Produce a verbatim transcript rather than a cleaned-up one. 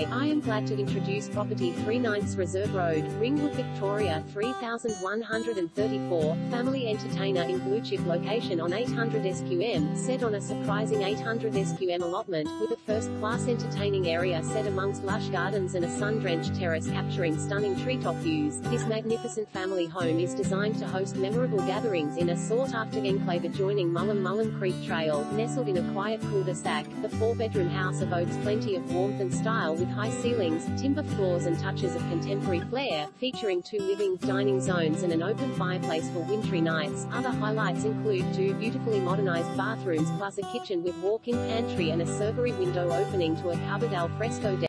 Hi, I am glad to introduce property three ninths Reserve Road, Ringwood, Victoria three thousand one hundred thirty-four, family entertainer in blue chip location on eight hundred square meters, set on a surprising eight hundred square meters allotment, with a first-class entertaining area set amongst lush gardens and a sun-drenched terrace capturing stunning treetop views. This magnificent family home is designed to host memorable gatherings in a sought-after enclave adjoining Mullam Mullam Creek Trail, nestled in a quiet cul-de-sac. The four-bedroom house abodes plenty of warmth and style, with high ceilings, timber floors and touches of contemporary flair, featuring two living, dining zones and an open fireplace for wintry nights. Other highlights include two beautifully modernized bathrooms plus a kitchen with walk-in pantry and a surgery window opening to a cupboard al fresco deck.